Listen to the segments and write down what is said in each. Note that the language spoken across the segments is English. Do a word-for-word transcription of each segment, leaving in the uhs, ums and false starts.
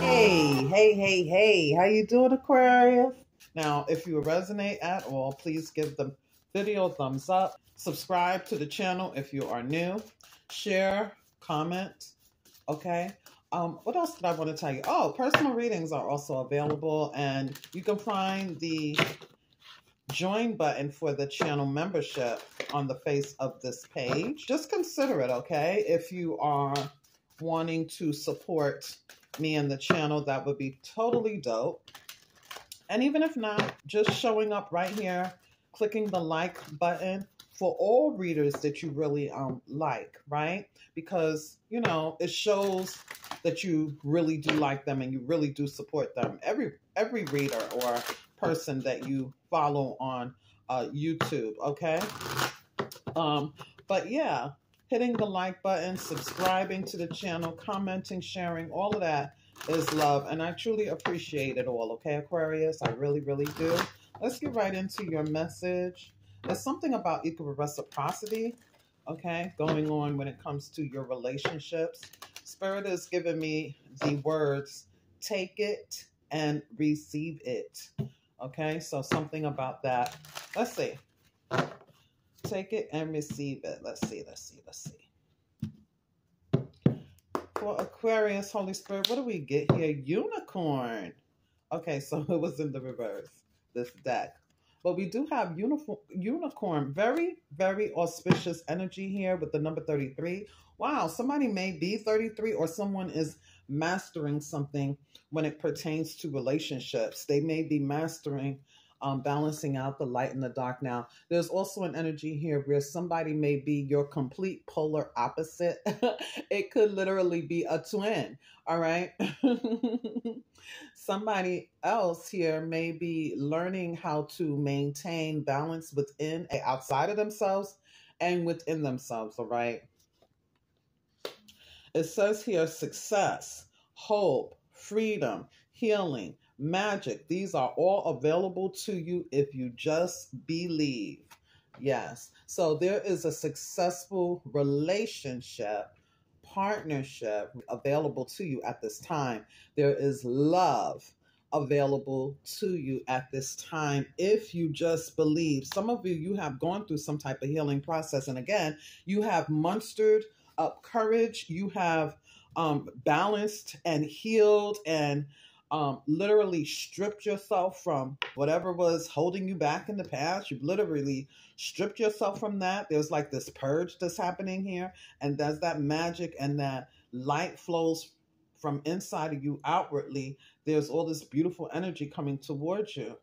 Hey, hey, hey, hey, how you doing, Aquarius? Now, if you resonate at all, please give the video a thumbs up. Subscribe to the channel if you are new. Share, comment, okay? Um, what else did I want to tell you? Oh, personal readings are also available, and you can find the join button for the channel membership on the face of this page. Just consider it, okay? If you are wanting to support me and the channel, that would be totally dope. And even if not, just showing up right here, clicking the like button for all readers that you really um like, right? Because, you know, it shows that you really do like them and you really do support them. Every every reader or person that you follow on uh, YouTube, okay? Um, but yeah, hitting the like button, subscribing to the channel, commenting, sharing, all of that is love. And I truly appreciate it all, okay, Aquarius? I really, really do. Let's get right into your message. There's something about equal reciprocity, okay, going on when it comes to your relationships. Spirit has given me the words, take it and receive it. Okay, so something about that. Let's see. Take it and receive it. Let's see, let's see, let's see. For Aquarius, Holy Spirit, what do we get here? Unicorn. Okay, so it was in the reverse, this deck. But we do have uniform, unicorn. Very, very auspicious energy here with the number thirty-three. Wow, somebody may be thirty-three or someone is mastering something when it pertains to relationships. They may be mastering, um, balancing out the light and the dark. Now, there's also an energy here where somebody may be your complete polar opposite. It could literally be a twin, all right? Somebody else here may be learning how to maintain balance within, outside of themselves and within themselves, all right? It says here, success, hope, freedom, healing, magic. These are all available to you if you just believe. Yes. So there is a successful relationship, partnership available to you at this time. There is love available to you at this time if you just believe. Some of you, you have gone through some type of healing process. And again, you have mustered up courage, you have um, balanced and healed and um, literally stripped yourself from whatever was holding you back in the past. You've literally stripped yourself from that. There's like this purge that's happening here, and there's that magic and that light flows from inside of you outwardly. There's all this beautiful energy coming towards you.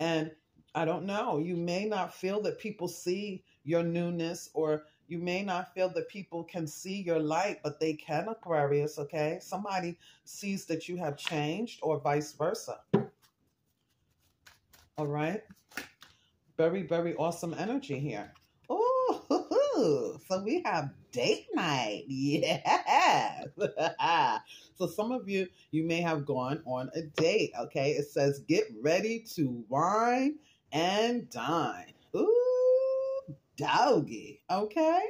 And I don't know, you may not feel that people see your newness, or you may not feel that people can see your light, but they can, Aquarius, okay? Somebody sees that you have changed, or vice versa. All right? Very, very awesome energy here. Ooh, hoo, hoo. So we have date night. Yes. So some of you, you may have gone on a date, okay? It says, get ready to wine and dine. Ooh. Doggy, okay?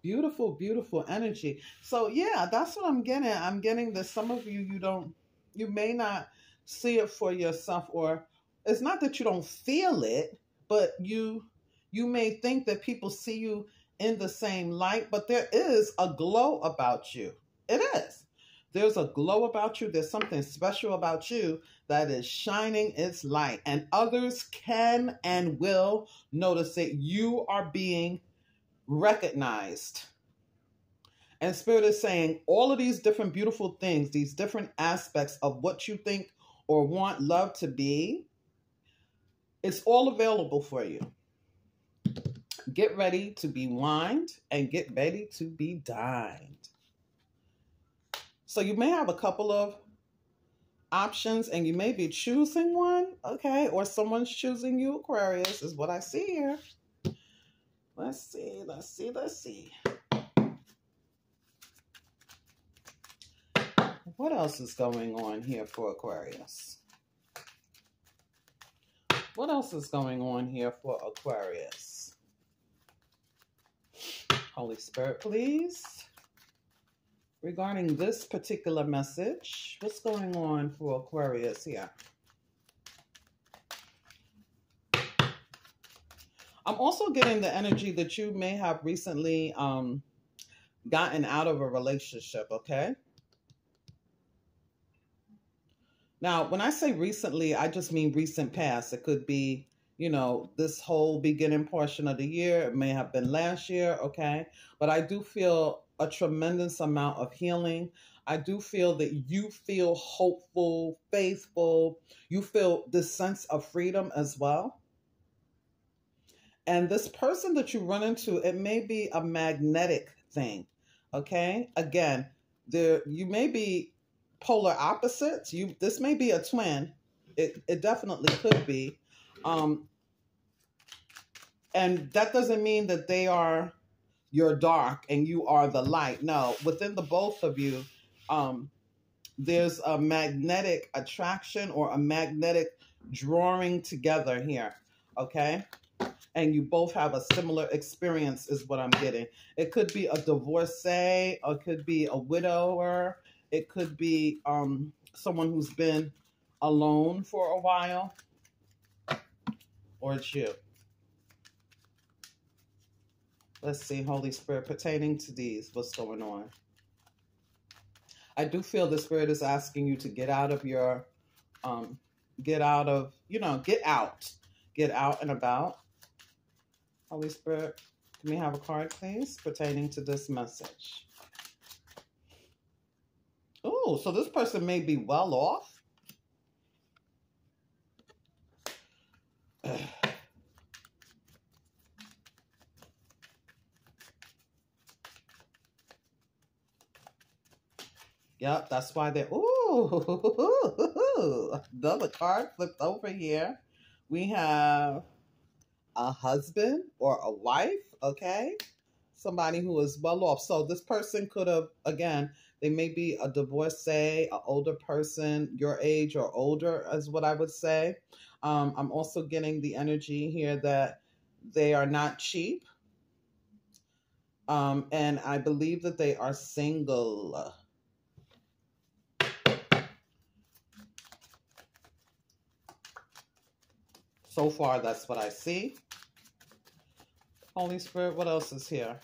Beautiful, beautiful energy. So yeah, that's what I'm getting. I'm getting that some of you, you don't, you may not see it for yourself, or it's not that you don't feel it, but you, you may think that people see you in the same light, but there is a glow about you. It is. There's a glow about you. There's something special about you that is shining its light. And others can and will notice it. You are being recognized. And Spirit is saying all of these different beautiful things, these different aspects of what you think or want love to be, it's all available for you. Get ready to be wined and get ready to be dined. So you may have a couple of options and you may be choosing one, okay? Or someone's choosing you, Aquarius, is what I see here. Let's see, let's see, let's see. What else is going on here for Aquarius? What else is going on here for Aquarius? Holy Spirit, please. Regarding this particular message, what's going on for Aquarius here? I'm also getting the energy that you may have recently um, gotten out of a relationship, okay? Now, when I say recently, I just mean recent past. It could be, you know, this whole beginning portion of the year. It may have been last year, okay? But I do feel a tremendous amount of healing. I do feel that you feel hopeful, faithful. You feel this sense of freedom as well. And this person that you run into, it may be a magnetic thing, okay? Again, there you may be polar opposites. You this may be a twin. It it definitely could be, um, and that doesn't mean that they are you're dark and you are the light. No, within the both of you, um, there's a magnetic attraction or a magnetic drawing together here, okay? And you both have a similar experience is what I'm getting. It could be a divorcee, or it could be a widower. It could be um, someone who's been alone for a while. Or it's you. Let's see, Holy Spirit, pertaining to these, what's going on? I do feel the Spirit is asking you to get out of your, um, get out of, you know, get out. Get out and about. Holy Spirit, can we have a card, please, pertaining to this message? Oh, so this person may be well off. Ugh. Yep, that's why they're... Ooh, another card flipped over here. We have a husband or a wife, okay? Somebody who is well off. So this person could have, again, they may be a divorcee, an older person, your age or older is what I would say. Um, I'm also getting the energy here that they are not cheap. Um, and I believe that they are single. So far, that's what I see. Holy Spirit, what else is here?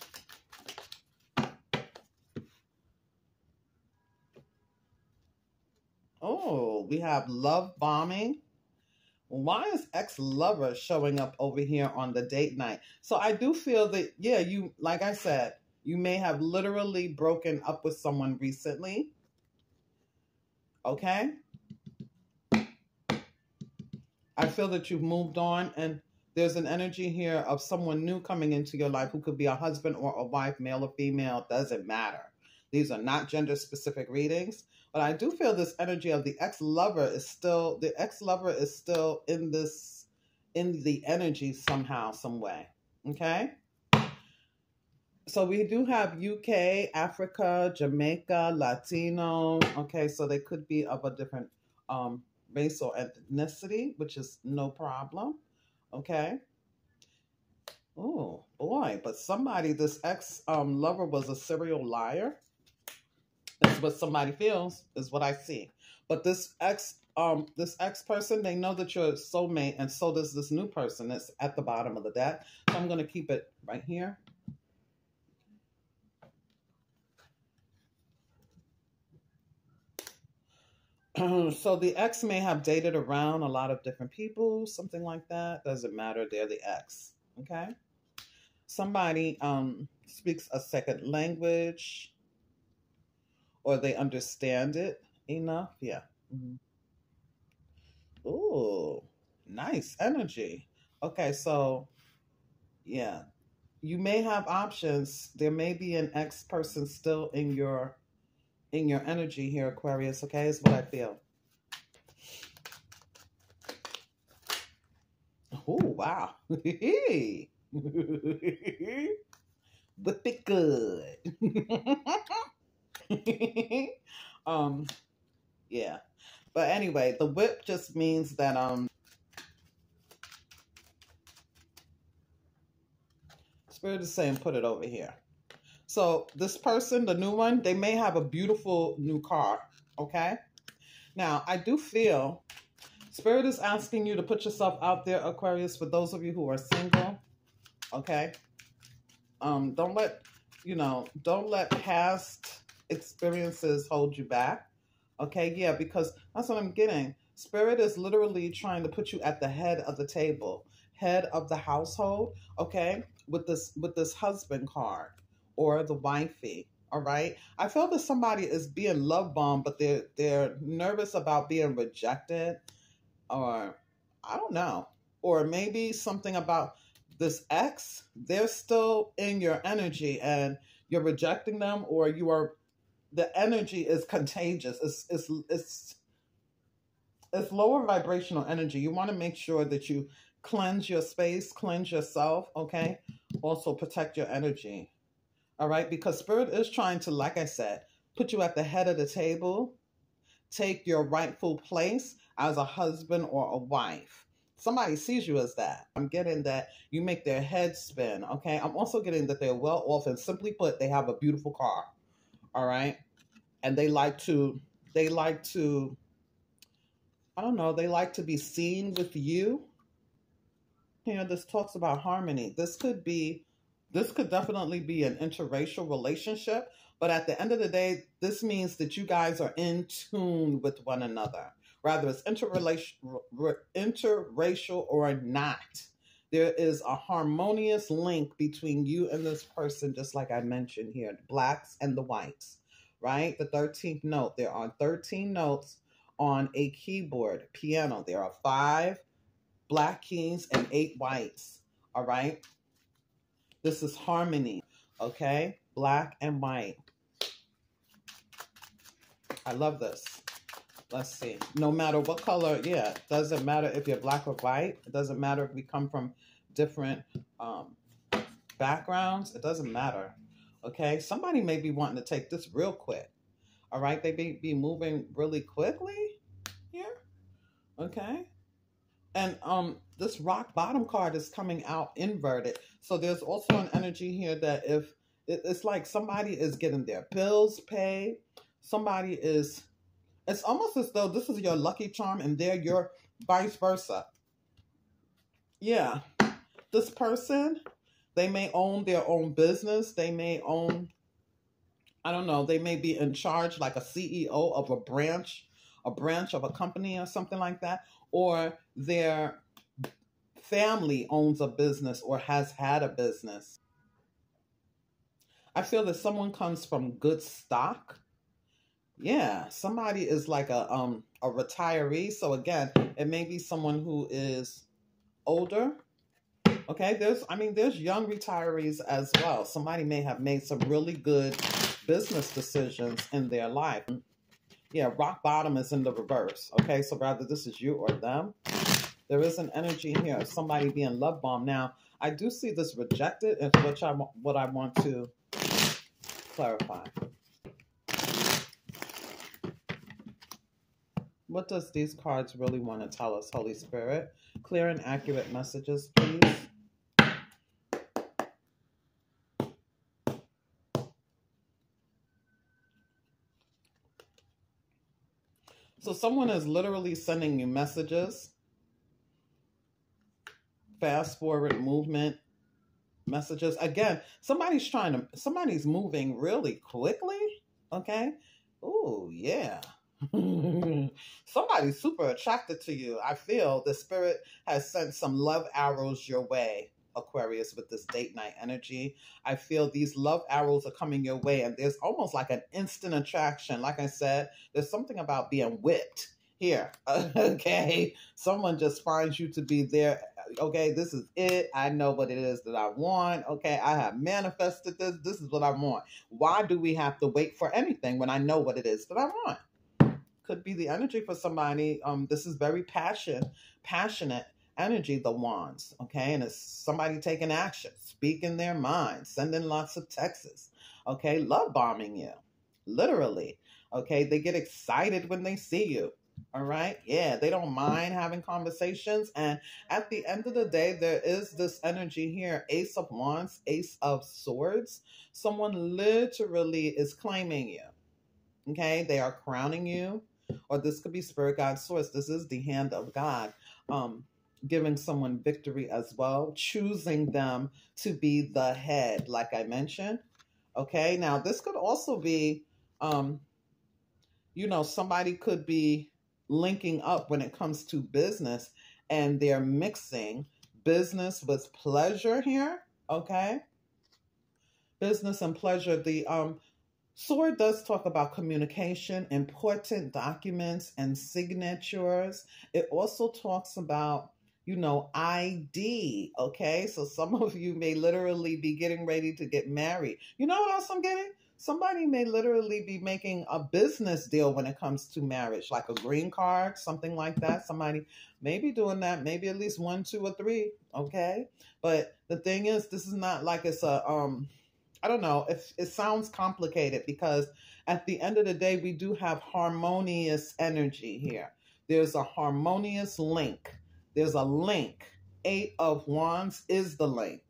Oh, we have love bombing. Why is ex-lover showing up over here on the date night? So I do feel that, yeah, you, like I said, you may have literally broken up with someone recently. Okay? I feel that you've moved on and there's an energy here of someone new coming into your life who could be a husband or a wife, male or female, doesn't matter. These are not gender-specific readings, but I do feel this energy of the ex-lover is still, the ex-lover is still in this, in the energy somehow, some way, okay? So we do have U K, Africa, Jamaica, Latino, okay, so they could be of a different um, race or ethnicity, which is no problem, okay? Oh, boy, but somebody, this ex-lover um, was a serial liar. That's what somebody feels, is what I see. But this ex, um, this ex-person, they know that you're a soulmate, and so does this new person that's at the bottom of the deck. So I'm going to keep it right here. So the ex may have dated around a lot of different people, something like that. Doesn't matter. They're the ex. Okay. Somebody um, speaks a second language or they understand it enough. Yeah. Mm-hmm. Ooh, nice energy. Okay. So yeah, you may have options. There may be an ex person still in your in your energy here, Aquarius, okay, is what I feel. Oh, wow. Whip it good. um, yeah. But anyway, the whip just means that, um, Spirit is saying put it over here. So this person, the new one, they may have a beautiful new car, okay? Now, I do feel Spirit is asking you to put yourself out there, Aquarius, for those of you who are single, okay? Um, don't let, you know, don't let past experiences hold you back, okay? Yeah, because that's what I'm getting. Spirit is literally trying to put you at the head of the table, head of the household, okay? With this, with this husband card. Or the wifey, all right? I feel that somebody is being love bombed, but they're, they're nervous about being rejected, or I don't know. Or maybe something about this ex, they're still in your energy and you're rejecting them, or you are, the energy is contagious. It's, it's, it's, it's lower vibrational energy. You want to make sure that you cleanse your space, cleanse yourself, okay? Also protect your energy. All right, because Spirit is trying to, like I said, put you at the head of the table, take your rightful place as a husband or a wife. Somebody sees you as that. I'm getting that you make their head spin, okay? I'm also getting that they're well off, and simply put, they have a beautiful car, all right? And they like to, they like to, I don't know, they like to be seen with you. You know, this talks about harmony. This could be, this could definitely be an interracial relationship, but at the end of the day, this means that you guys are in tune with one another. Whether it's interracial or not, there is a harmonious link between you and this person, just like I mentioned here, the blacks and the whites, right? The thirteenth note. There are thirteen notes on a keyboard, piano. There are five black keys and eight whites, all right? This is harmony, okay? Black and white. I love this. Let's see. No matter what color, yeah, it doesn't matter if you're black or white. It doesn't matter if we come from different um, backgrounds. It doesn't matter, okay? Somebody may be wanting to take this real quick, all right? They may be moving really quickly here, okay? And um, this rock bottom card is coming out inverted. So there's also an energy here that if it's like somebody is getting their bills paid, somebody is, it's almost as though this is your lucky charm and they're your vice versa. Yeah. This person, they may own their own business. They may own, I don't know, they may be in charge like a C E O of a branch, a branch of a company or something like that. Or their family owns a business or has had a business. I feel that someone comes from good stock. Yeah, somebody is like a, um, a retiree. So again, it may be someone who is older. Okay, there's, I mean, there's young retirees as well. Somebody may have made some really good business decisions in their life. Yeah, rock bottom is in the reverse, okay? So rather this is you or them. There is an energy here of somebody being love bombed. Now, I do see this rejected, and which I, what I want to clarify. What does these cards really want to tell us, Holy Spirit? Clear and accurate messages, please. So someone is literally sending you messages, fast forward movement messages. Again, somebody's trying to, somebody's moving really quickly, okay? Ooh, yeah. Somebody's super attracted to you. I feel the Spirit has sent some love arrows your way, Aquarius, with this date night energy. I feel these love arrows are coming your way, and there's almost like an instant attraction. Like I said, there's something about being whipped here, okay? Someone just finds you to be there. Okay, this is it. I know what it is that I want. Okay, I have manifested this. This is what I want. Why do we have to wait for anything when I know what it is that I want? Could be the energy for somebody. Um, this is very passion, passionate energy, the wands, okay? And it's somebody taking action, speaking their mind, sending lots of texts, okay? Love bombing you, literally, okay? They get excited when they see you, All right. Yeah. They don't mind having conversations. And at the end of the day, there is this energy here. Ace of Wands, Ace of Swords. Someone literally is claiming you. Okay. They are crowning you. Or this could be Spirit Guide Source. This is the hand of God. Um, giving someone victory as well. Choosing them to be the head, like I mentioned. Okay. Now, this could also be, um, you know, somebody could be linking up when it comes to business, and they're mixing business with pleasure here, okay? Business and pleasure. The um, sword does talk about communication, important documents, and signatures. It also talks about, you know, I D, okay? So some of you may literally be getting ready to get married. You know what else I'm getting? Somebody may literally be making a business deal when it comes to marriage, like a green card, something like that. Somebody may be doing that, maybe at least one, two, or three, okay? But the thing is, this is not like it's a, um, I don't know, it, it sounds complicated because at the end of the day, we do have harmonious energy here. There's a harmonious link. There's a link. Eight of Wands is the link,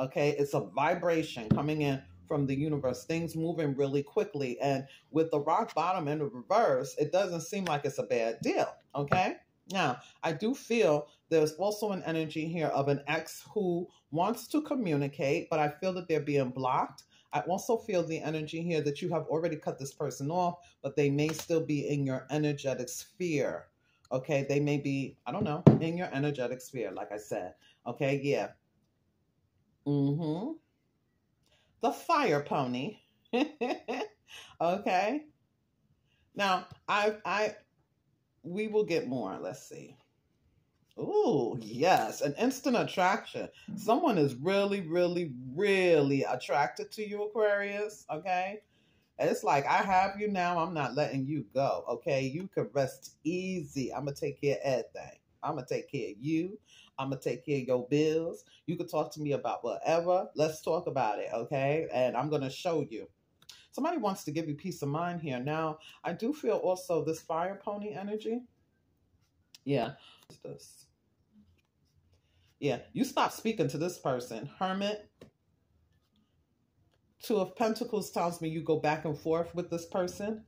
okay? It's a vibration coming in from the universe, things moving really quickly. And with the rock bottom in the reverse, it doesn't seem like it's a bad deal, okay? Now, I do feel there's also an energy here of an ex who wants to communicate, but I feel that they're being blocked. I also feel the energy here that you have already cut this person off, but they may still be in your energetic sphere, okay? They may be, I don't know, in your energetic sphere, like I said, okay? Yeah. Mm-hmm. The fire pony, okay? Now, I, I, we will get more. Let's see. Ooh, yes, an instant attraction. Someone is really, really, really attracted to you, Aquarius, okay? It's like, I have you now. I'm not letting you go, okay? You can rest easy. I'm going to take care of everything. I'm going to take care of you. I'm going to take care of your bills. You can talk to me about whatever. Let's talk about it, okay? And I'm going to show you. Somebody wants to give you peace of mind here. Now, I do feel also this fire pony energy. Yeah. What's this? Yeah. You stop speaking to this person. Hermit. Two of Pentacles tells me you go back and forth with this person.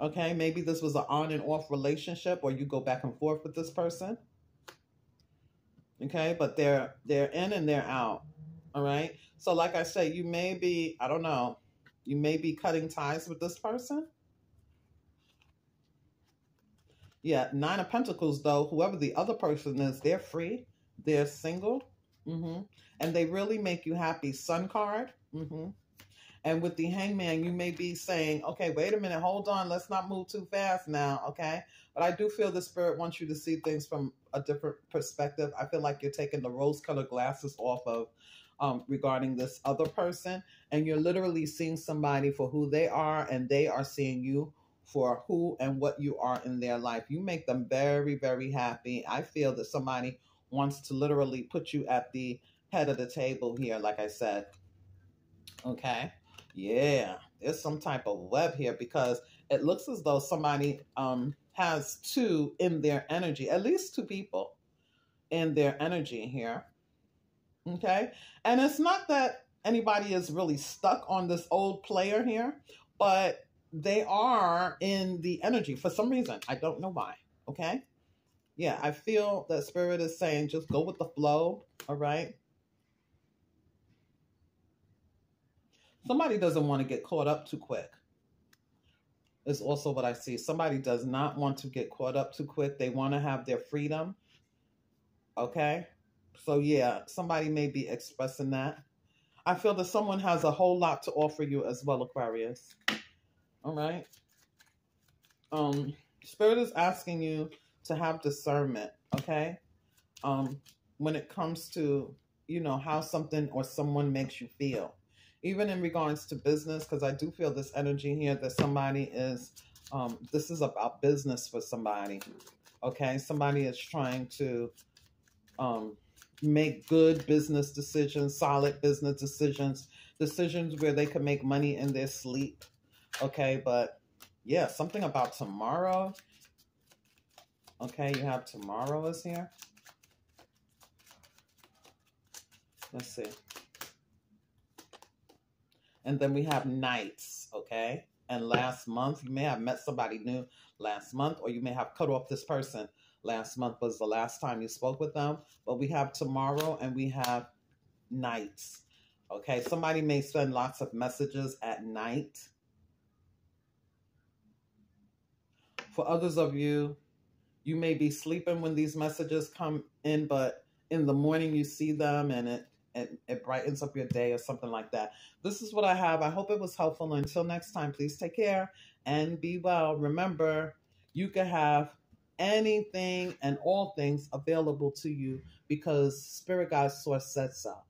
Okay, maybe this was an on and off relationship, or you go back and forth with this person. Okay, but they're they're in and they're out. All right. So like I said, you may be, I don't know, you may be cutting ties with this person. Yeah, Nine of Pentacles though, whoever the other person is, they're free, they're single, mm-hmm. and they really make you happy. Sun card. Mm-hmm. And with the Hangman, you may be saying, okay, wait a minute, hold on. Let's not move too fast now, okay? But I do feel the Spirit wants you to see things from a different perspective. I feel like you're taking the rose-colored glasses off of um, regarding this other person, and you're literally seeing somebody for who they are, and they are seeing you for who and what you are in their life. You make them very, very happy. I feel that somebody wants to literally put you at the head of the table here, like I said, okay? Yeah, there's some type of web here because it looks as though somebody um, has two in their energy, at least two people in their energy here, okay? And it's not that anybody is really stuck on this old player here, but they are in the energy for some reason. I don't know why, okay? Yeah, I feel that Spirit is saying just go with the flow, all right? Somebody doesn't want to get caught up too quick. Is also what I see. Somebody does not want to get caught up too quick. They want to have their freedom. Okay? So, yeah, somebody may be expressing that. I feel that someone has a whole lot to offer you as well, Aquarius. All right? Um, Spirit is asking you to have discernment, okay? Um, when it comes to, you know, how something or someone makes you feel. Even in regards to business, because I do feel this energy here that somebody is, um, this is about business for somebody, okay? Somebody is trying to um, make good business decisions, solid business decisions, decisions where they can make money in their sleep, okay? But yeah, something about tomorrow, Okay, you have tomorrow is here. Let's see. And then we have nights, okay? And last month, you may have met somebody new last month, or you may have cut off this person. Last month was the last time you spoke with them. But we have tomorrow and we have nights, okay? Somebody may send lots of messages at night. For others of you, you may be sleeping when these messages come in, but in the morning you see them and it and it brightens up your day or something like that. This is what I have. I hope it was helpful. Until next time, please take care and be well. Remember, you can have anything and all things available to you because Spirit Guide Source said so.